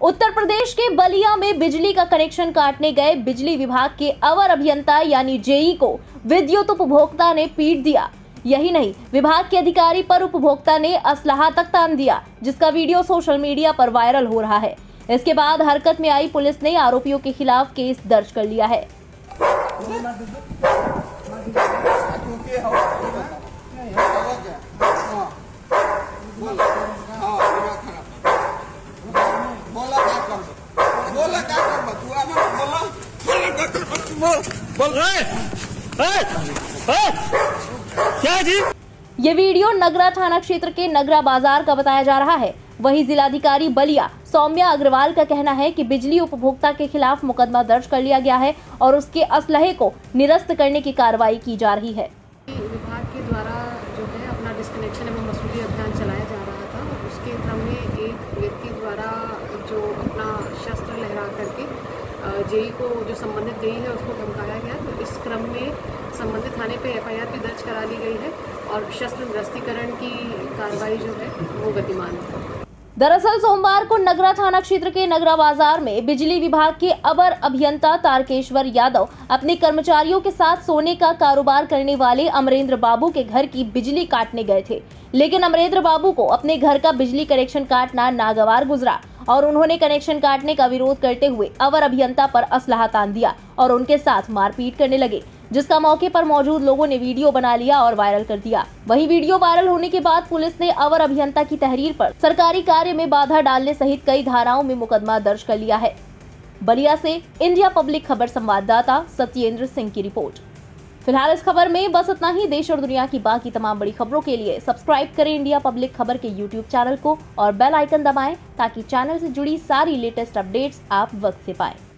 उत्तर प्रदेश के बलिया में बिजली का कनेक्शन काटने गए बिजली विभाग के अवर अभियंता यानी जेई को विद्युत उपभोक्ता ने पीट दिया। यही नहीं, विभाग के अधिकारी पर उपभोक्ता ने असलाहा तक तान दिया, जिसका वीडियो सोशल मीडिया पर वायरल हो रहा है। इसके बाद हरकत में आई पुलिस ने आरोपियों के खिलाफ केस दर्ज कर लिया है। ये वीडियो नगरा थाना क्षेत्र के नगरा बाजार का बताया जा रहा है। वहीं जिलाधिकारी बलिया सौम्या अग्रवाल का कहना है कि बिजली उपभोक्ता के खिलाफ मुकदमा दर्ज कर लिया गया है और उसके असलहे को निरस्त करने की कार्रवाई की जा रही है। विभाग के द्वारा जो है अपना डिस्कनेक्शन एवं वसूली अभियान चलाया जा रहा था, उसके क्रम में एक व्यक्ति द्वारा जो अपना शस्त्र लहरा करके जेई को, जो संबंधित जेई है उसको धमकाया गया। तो इस क्रम में संबंधित थाने पे एफआईआर भी दर्ज करा ली गई है और शस्त्र निरस्तीकरण की कार्रवाई जो है वो गतिमान है। दरअसल सोमवार को नगरा थाना क्षेत्र के नगरा बाजार में बिजली विभाग के अवर अभियंता तारकेश्वर यादव अपने कर्मचारियों के साथ सोने का कारोबार करने वाले अमरेंद्र बाबू के घर की बिजली काटने गए थे, लेकिन अमरेंद्र बाबू को अपने घर का बिजली कनेक्शन काटना नागवार गुजरा और उन्होंने कनेक्शन काटने का विरोध करते हुए अवर अभियंता पर असलाहा तान दिया और उनके साथ मारपीट करने लगे, जिसका मौके पर मौजूद लोगों ने वीडियो बना लिया और वायरल कर दिया। वही वीडियो वायरल होने के बाद पुलिस ने अवर अभियंता की तहरीर पर सरकारी कार्य में बाधा डालने सहित कई धाराओं में मुकदमा दर्ज कर लिया है। बलिया से इंडिया पब्लिक खबर संवाददाता सत्येंद्र सिंह की रिपोर्ट। फिलहाल इस खबर में बस इतना ही। देश और दुनिया की बाकी तमाम बड़ी खबरों के लिए सब्सक्राइब करें इंडिया पब्लिक खबर के यूट्यूब चैनल को और बेल आइकन दबाएं ताकि चैनल से जुड़ी सारी लेटेस्ट अपडेट्स आप वक्त से पाएं।